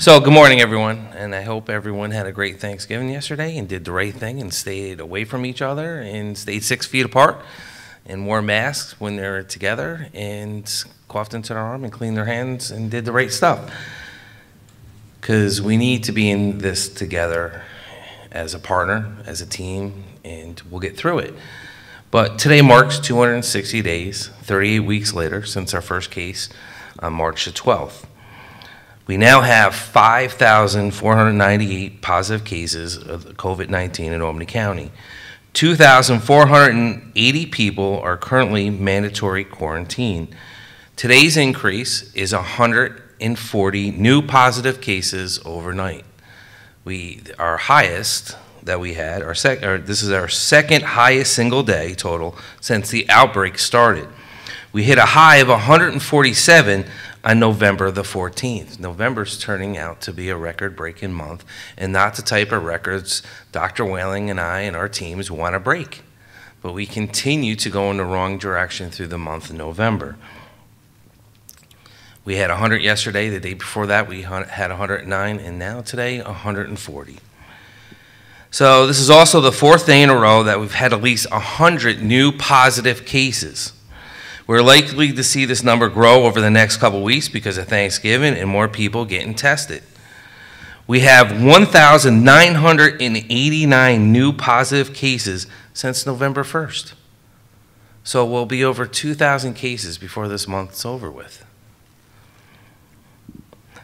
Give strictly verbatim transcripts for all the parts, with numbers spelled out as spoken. So good morning, everyone, and I hope everyone had a great Thanksgiving yesterday and did the right thing and stayed away from each other and stayed six feet apart and wore masks when they were together and coughed into their arm and cleaned their hands and did the right stuff. Because we need to be in this together as a partner, as a team, and we'll get through it. But today marks two hundred sixty days, thirty-eight weeks later, since our first case on March the twelfth. We now have five thousand four hundred ninety-eight positive cases of COVID nineteen in Albany County. two thousand four hundred eighty people are currently mandatory quarantine. Today's increase is one hundred forty new positive cases overnight. We, our highest that we had, our sec, or this is our second highest single day total since the outbreak started. We hit a high of one hundred forty-seven on November the fourteenth. November's turning out to be a record-breaking month, and not the type of records Doctor Whalen and I and our teams want to break. But we continue to go in the wrong direction through the month of November. We had one hundred yesterday, the day before that we had one hundred nine, and now today one hundred forty. So this is also the fourth day in a row that we've had at least one hundred new positive cases. We're likely to see this number grow over the next couple weeks because of Thanksgiving and more people getting tested. We have one thousand nine hundred eighty-nine new positive cases since November first. So we'll be over two thousand cases before this month's over with.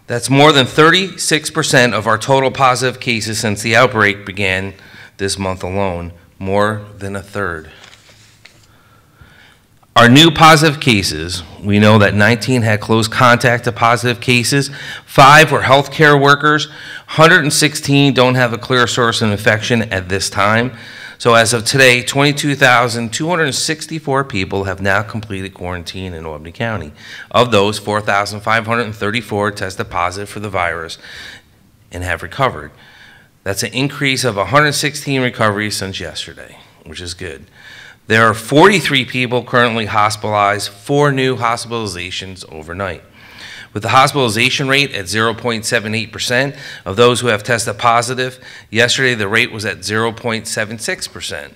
That's more than thirty-six percent of our total positive cases since the outbreak began this month alone, more than a third. Our new positive cases, we know that nineteen had close contact to positive cases, five were healthcare workers, one hundred sixteen don't have a clear source of infection at this time. So as of today, twenty-two thousand two hundred sixty-four people have now completed quarantine in Albany County. Of those, four thousand five hundred thirty-four tested positive for the virus and have recovered. That's an increase of one hundred sixteen recoveries since yesterday, which is good. There are forty-three people currently hospitalized, four new hospitalizations overnight. With the hospitalization rate at zero point seven eight percent of those who have tested positive, yesterday the rate was at zero point seven six percent.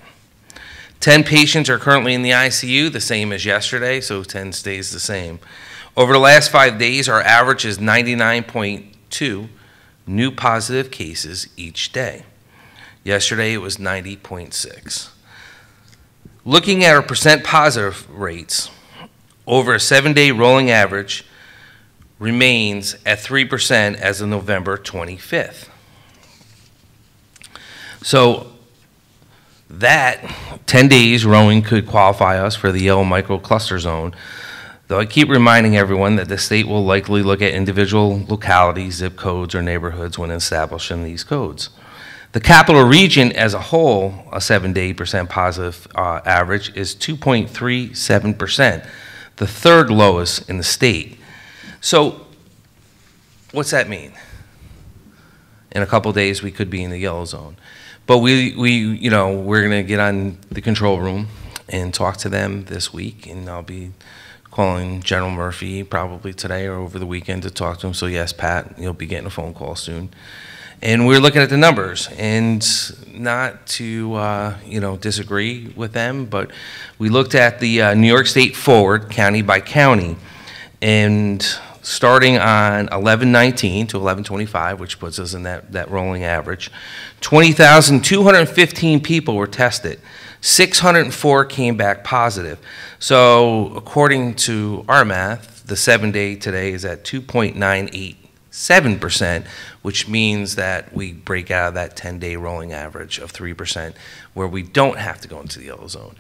ten patients are currently in the I C U, the same as yesterday, so ten stays the same. Over the last five days, our average is ninety-nine point two new positive cases each day. Yesterday it was ninety point six. Looking at our percent positive rates, over a seven-day rolling average, remains at three percent as of November twenty-fifth. So that ten days rowing could qualify us for the yellow microcluster zone, though I keep reminding everyone that the state will likely look at individual localities, zip codes, or neighborhoods when establishing these codes. The capital region as a whole, a seven-day percent positive uh, average, is two point three seven percent, the third lowest in the state. So what's that mean? In a couple days we could be in the yellow zone. But we, we you know, we're gonna get on the control room and talk to them this week, and I'll be calling General Murphy probably today or over the weekend to talk to him. So yes, Pat, you'll be getting a phone call soon. And we're looking at the numbers, and not to uh, you know, disagree with them, but we looked at the uh, New York State forward county by county. And starting on eleven nineteen to eleven twenty-five, which puts us in that, that rolling average, twenty thousand two hundred fifteen people were tested. six hundred four came back positive. So according to our math, the seven day today is at two point nine eight seven percent, which means that we break out of that ten-day rolling average of three percent where we don't have to go into the yellow zone.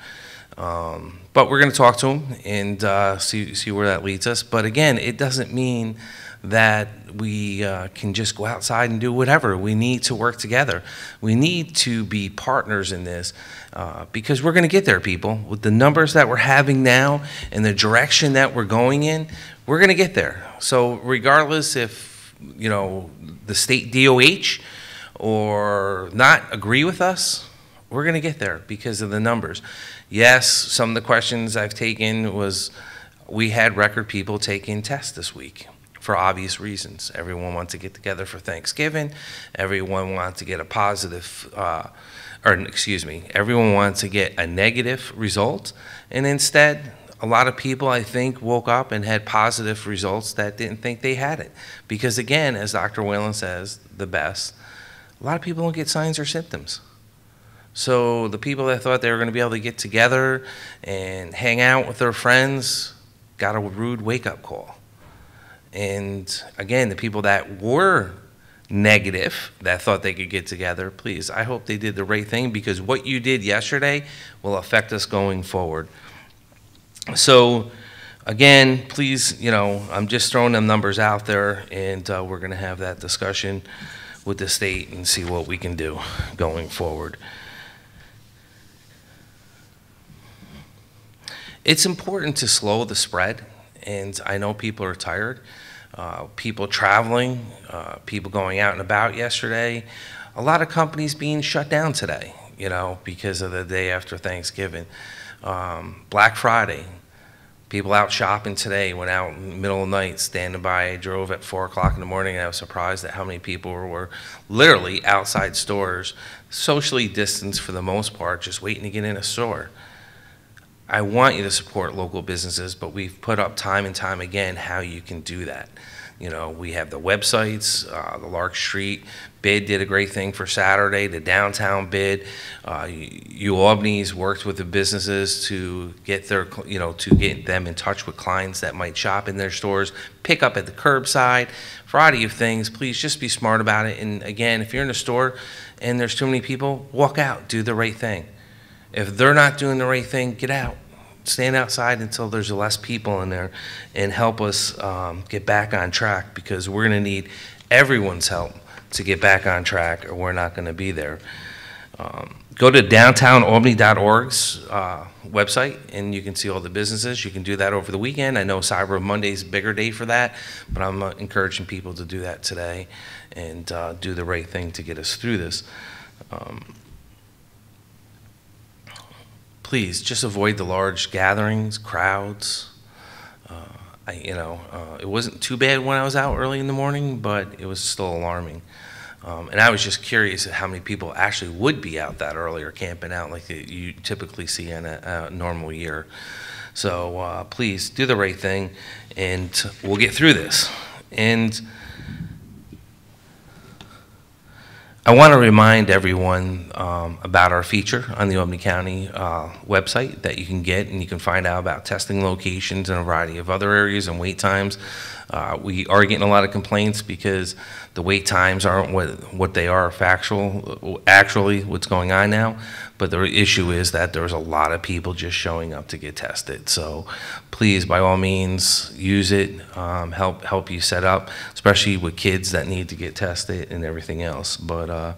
Um, but we're going to talk to them and uh, see, see where that leads us. But again, it doesn't mean that we uh, can just go outside and do whatever. We need to work together. We need to be partners in this uh, because we're going to get there, people. With the numbers that we're having now and the direction that we're going in, we're going to get there. So regardless if, you know, the state D O H or not agree with us, we're going to get there because of the numbers. Yes, some of the questions I've taken was, we had record people taking tests this week. for obvious reasons. Everyone wants to get together for Thanksgiving. Everyone wants to get a positive, uh, or excuse me, everyone wants to get a negative result. And instead, a lot of people, I think, woke up and had positive results that didn't think they had it. Because again, as Doctor Whalen says, the best, a lot of people don't get signs or symptoms. So the people that thought they were going to be able to get together and hang out with their friends got a rude wake-up call. And again, the people that were negative, that thought they could get together, please, I hope they did the right thing, because what you did yesterday will affect us going forward. So again, please, you know, I'm just throwing them numbers out there, and uh, we're going to have that discussion with the state and see what we can do going forward. It's important to slow the spread, and I know people are tired. Uh, people traveling, uh, people going out and about yesterday, a lot of companies being shut down today, you know, because of the day after Thanksgiving. Um, Black Friday, people out shopping today, went out in the middle of the night, standing by. I drove at four o'clock in the morning, and I was surprised at how many people were literally outside stores, socially distanced for the most part, just waiting to get in a store. I want you to support local businesses, but we've put up time and time again how you can do that. You know, we have the websites, uh, the Lark Street bid did a great thing for Saturday, the downtown bid. Uh, U Albany's worked with the businesses to get their, you know, to get them in touch with clients that might shop in their stores, pick up at the curbside, variety of things. Please just be smart about it. And again, if you're in a store and there's too many people, walk out, do the right thing. If they're not doing the right thing, get out. Stand outside until there's less people in there, and help us um, get back on track, because we're going to need everyone's help to get back on track, or we're not going to be there. Um, go to downtown albany dot org's uh, website, and you can see all the businesses. You can do that over the weekend. I know Cyber Monday is a bigger day for that, but I'm uh, encouraging people to do that today and uh, do the right thing to get us through this. Um, Please just avoid the large gatherings, crowds. Uh, I, you know, uh, it wasn't too bad when I was out early in the morning, but it was still alarming. Um, and I was just curious at how many people actually would be out that early or camping out like you typically see in a, a normal year. So uh, please do the right thing, and we'll get through this. And I want to remind everyone um, about our feature on the Albany County uh, website that you can get, and you can find out about testing locations and a variety of other areas and wait times. Uh, we are getting a lot of complaints because the wait times aren't what, what they are factual, actually what's going on now. But the issue is that there's a lot of people just showing up to get tested. So please, by all means, use it, um, help, help you set up, especially with kids that need to get tested and everything else. But uh,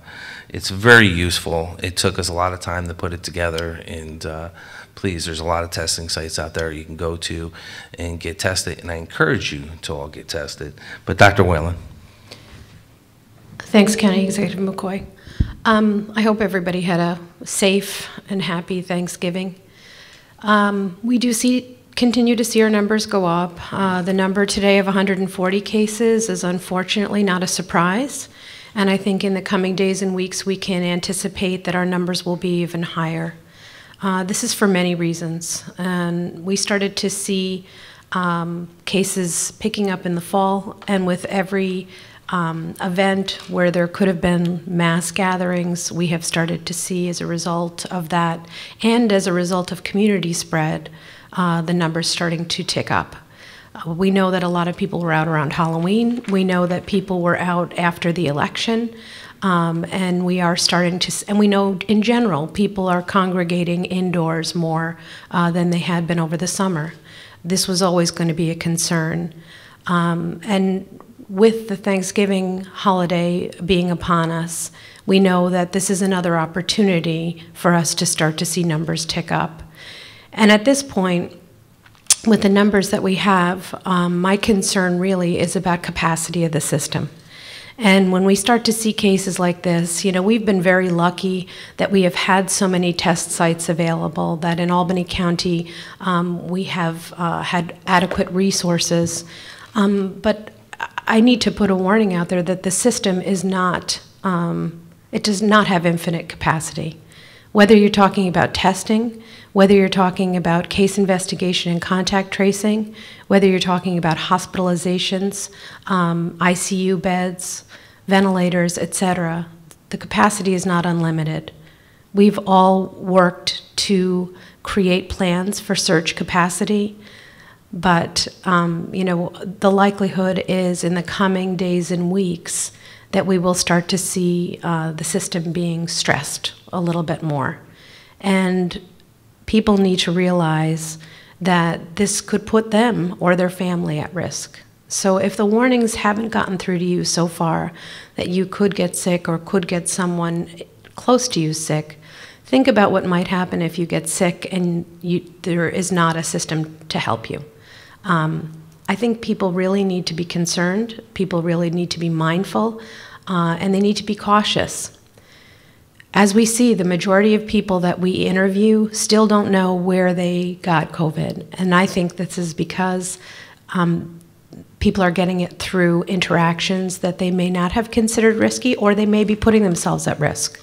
it's very useful. It took us a lot of time to put it together, and uh, please, there's a lot of testing sites out there you can go to and get tested, and I encourage you to all get tested. But Doctor Whalen. Thanks, County Executive McCoy. Um, I hope everybody had a safe and happy Thanksgiving. Um, we do see, continue to see our numbers go up. Uh, the number today of one hundred forty cases is unfortunately not a surprise, and I think in the coming days and weeks we can anticipate that our numbers will be even higher. Uh, this is for many reasons, and we started to see um, cases picking up in the fall, and with every um, event where there could have been mass gatherings, we have started to see, as a result of that and as a result of community spread, uh, the numbers starting to tick up. Uh, we know that a lot of people were out around Halloween. We know that people were out after the election. Um, and we are starting to, and we know in general, people are congregating indoors more uh, than they had been over the summer. This was always going to be a concern. Um, and with the Thanksgiving holiday being upon us, we know that this is another opportunity for us to start to see numbers tick up. And at this point, with the numbers that we have, um, my concern really is about capacity of the system. And when we start to see cases like this, you know, we've been very lucky that we have had so many test sites available, that in Albany County um, we have uh, had adequate resources. Um, but I need to put a warning out there that the system is not, um, it does not have infinite capacity. Whether you're talking about testing, whether you're talking about case investigation and contact tracing, whether you're talking about hospitalizations, um, I C U beds, ventilators, et cetera, the capacity is not unlimited. We've all worked to create plans for surge capacity, but um, you know, the likelihood is in the coming days and weeks that we will start to see uh, the system being stressed a little bit more. And people need to realize that this could put them or their family at risk. So if the warnings haven't gotten through to you so far that you could get sick or could get someone close to you sick, think about what might happen if you get sick and you, there is not a system to help you. Um, I think people really need to be concerned, people really need to be mindful, uh, and they need to be cautious. As we see, the majority of people that we interview still don't know where they got COVID, and I think this is because um, people are getting it through interactions that they may not have considered risky, or they may be putting themselves at risk.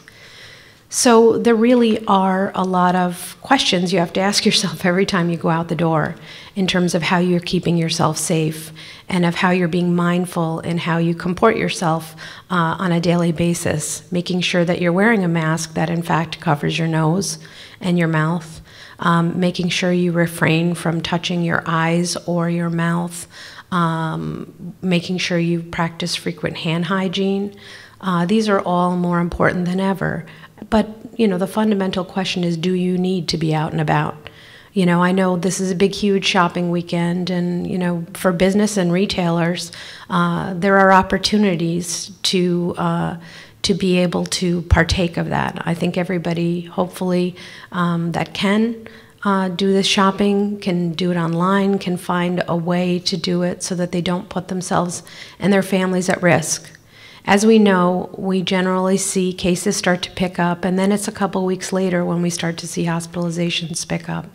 So there really are a lot of questions you have to ask yourself every time you go out the door in terms of how you're keeping yourself safe and of how you're being mindful in how you comport yourself uh, on a daily basis, making sure that you're wearing a mask that in fact covers your nose and your mouth, um, making sure you refrain from touching your eyes or your mouth, um, making sure you practice frequent hand hygiene. Uh, these are all more important than ever. But, you know, the fundamental question is, do you need to be out and about? You know, I know this is a big, huge shopping weekend, and, you know, for business and retailers, uh, there are opportunities to, uh, to be able to partake of that. I think everybody, hopefully, um, that can uh, do this shopping, can do it online, can find a way to do it so that they don't put themselves and their families at risk. As we know, we generally see cases start to pick up, and then it's a couple weeks later when we start to see hospitalizations pick up.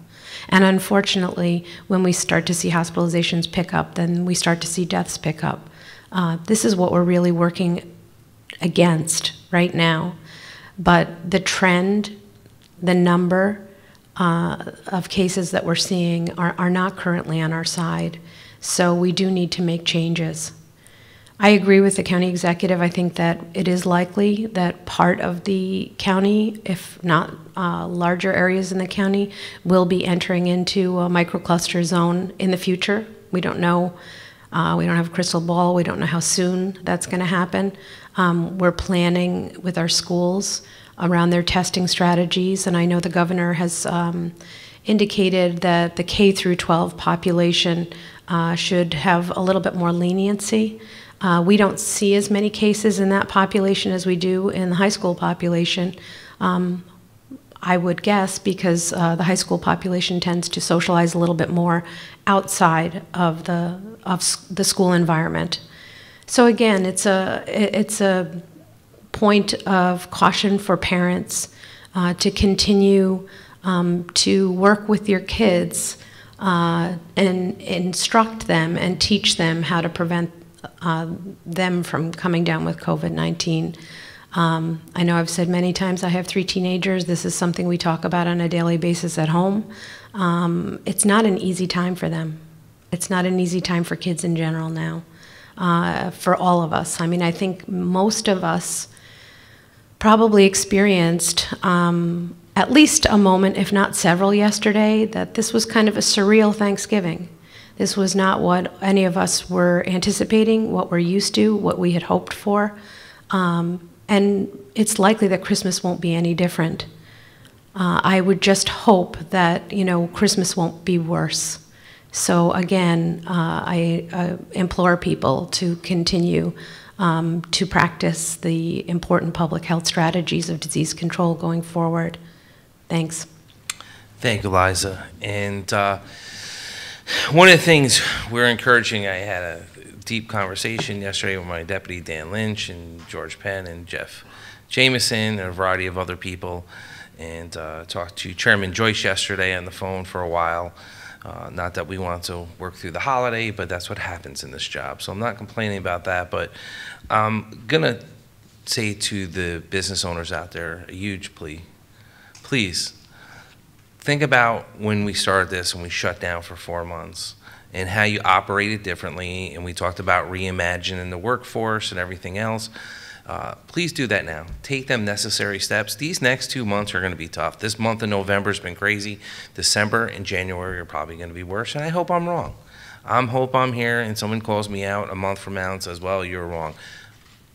And unfortunately, when we start to see hospitalizations pick up, then we start to see deaths pick up. Uh, this is what we're really working against right now. But the trend, the number uh, of cases that we're seeing are, are not currently on our side. So we do need to make changes. I agree with the county executive. I think that it is likely that part of the county, if not uh, larger areas in the county, will be entering into a microcluster zone in the future. We don't know. Uh, we don't have a crystal ball. We don't know how soon that's going to happen. Um, we're planning with our schools around their testing strategies, and I know the governor has um, indicated that the K through twelve population uh, should have a little bit more leniency. Uh, we don't see as many cases in that population as we do in the high school population, um, I would guess, because uh, the high school population tends to socialize a little bit more outside of the, of the school environment. So again, it's a, it's a point of caution for parents uh, to continue um, to work with your kids uh, and instruct them and teach them how to prevent Uh, them from coming down with COVID nineteen. Um, I know I've said many times I have three teenagers. This is something we talk about on a daily basis at home. Um, it's not an easy time for them. It's not an easy time for kids in general now, uh, for all of us. I mean, I think most of us probably experienced um, at least a moment, if not several yesterday, that this was kind of a surreal Thanksgiving. This was not what any of us were anticipating, what we're used to, what we had hoped for. Um, and it's likely that Christmas won't be any different. Uh, I would just hope that, you know, Christmas won't be worse. So again, uh, I, I implore people to continue um, to practice the important public health strategies of disease control going forward. Thanks. Thank you, Liza. And uh, one of the things we're encouraging, I had a deep conversation yesterday with my deputy Dan Lynch and George Penn and Jeff Jamison and a variety of other people, and uh, talked to Chairman Joyce yesterday on the phone for a while Uh, not that we want to work through the holiday, but that's what happens in this job. So I'm not complaining about that, but I'm gonna say to the business owners out there, a huge plea, please think about when we started this and we shut down for four months and how you operated differently. And we talked about reimagining the workforce and everything else. Uh, please do that now. Take them necessary steps. These next two months are going to be tough. This month of November has been crazy. December and January are probably going to be worse, and I hope I'm wrong. I hope I'm here and someone calls me out a month from now and says, well, you're wrong.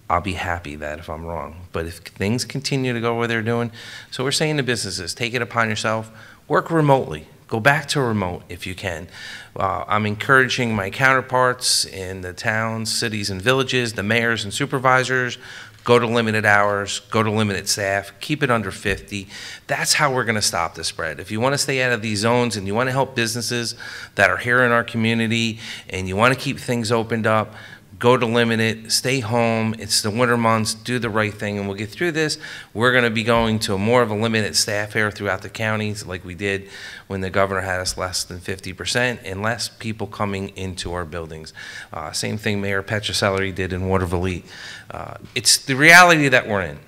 I'll be happy that if I'm wrong. But if things continue to go where they're doing, so we're saying to businesses, take it upon yourself, work remotely. Go back to remote if you can. Uh, I'm encouraging my counterparts in the towns, cities, and villages, the mayors and supervisors, go to limited hours, go to limited staff, keep it under fifty. That's how we're gonna stop the spread. If you wanna stay out of these zones and you wanna help businesses that are here in our community and you wanna keep things opened up, go to limited, stay home. It's the winter months, do the right thing, and we'll get through this. We're gonna be going to more of a limited staff here throughout the counties like we did when the governor had us less than fifty percent and less people coming into our buildings. Uh, same thing Mayor Petrocelli did in Waterville. Uh, it's the reality that we're in.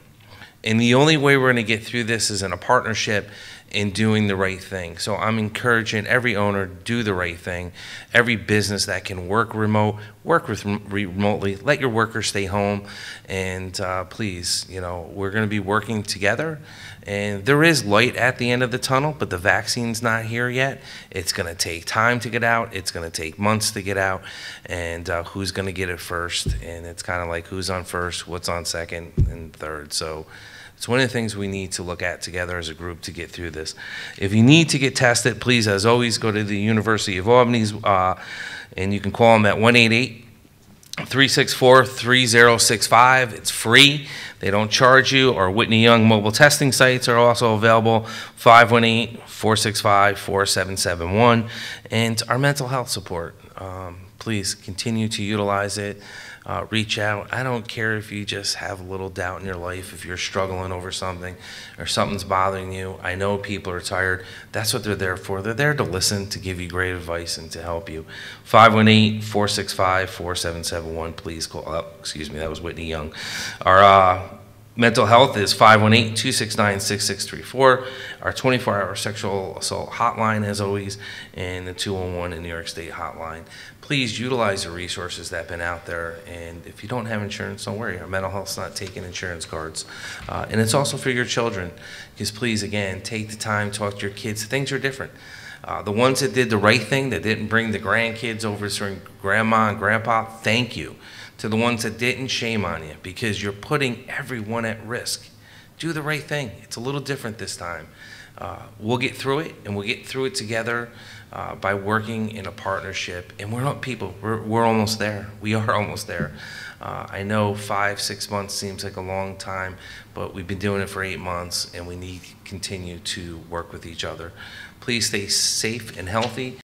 And the only way we're gonna get through this is in a partnership in doing the right thing. So I'm encouraging every owner to do the right thing. Every business that can work remote, work with remotely, let your workers stay home, and uh, please, you know, we're gonna be working together, and there is light at the end of the tunnel, but the vaccine's not here yet. It's gonna take time to get out, it's gonna take months to get out, and uh, who's gonna get it first, and it's kinda like who's on first, what's on second, and third, so. It's one of the things we need to look at together as a group to get through this. If you need to get tested, please, as always, go to the University of Albany's, uh, and you can call them at one eight eight, three six four, three zero six five. It's free. They don't charge you. Our Whitney Young mobile testing sites are also available, five one eight, four six five, four seven seven one. And our mental health support, um, please continue to utilize it. Uh, reach out. I don't care if you just have a little doubt in your life, if you're struggling over something or something's bothering you. I know people are tired. That's what they're there for. They're there to listen, to give you great advice, and to help you. five one eight, four six five, four seven seven one. Please call up. Excuse me, that was Whitney Young. Our uh, mental health is five one eight, two six nine, six six three four. Our twenty-four hour sexual assault hotline, as always, and the two one one in New York State hotline. Please utilize the resources that have been out there, and if you don't have insurance, don't worry. Our mental health's not taking insurance cards. Uh, and it's also for your children, because please, again, take the time, talk to your kids. Things are different. Uh, the ones that did the right thing, that didn't bring the grandkids over to grandma and grandpa, thank you. To the ones that didn't, shame on you, because you're putting everyone at risk. Do the right thing. It's a little different this time. Uh, we'll get through it, and we'll get through it together. Uh, by working in a partnership, and we're not people, we're, we're almost there. We are almost there. Uh, I know five, six months seems like a long time, but we've been doing it for eight months and we need to continue to work with each other. Please stay safe and healthy.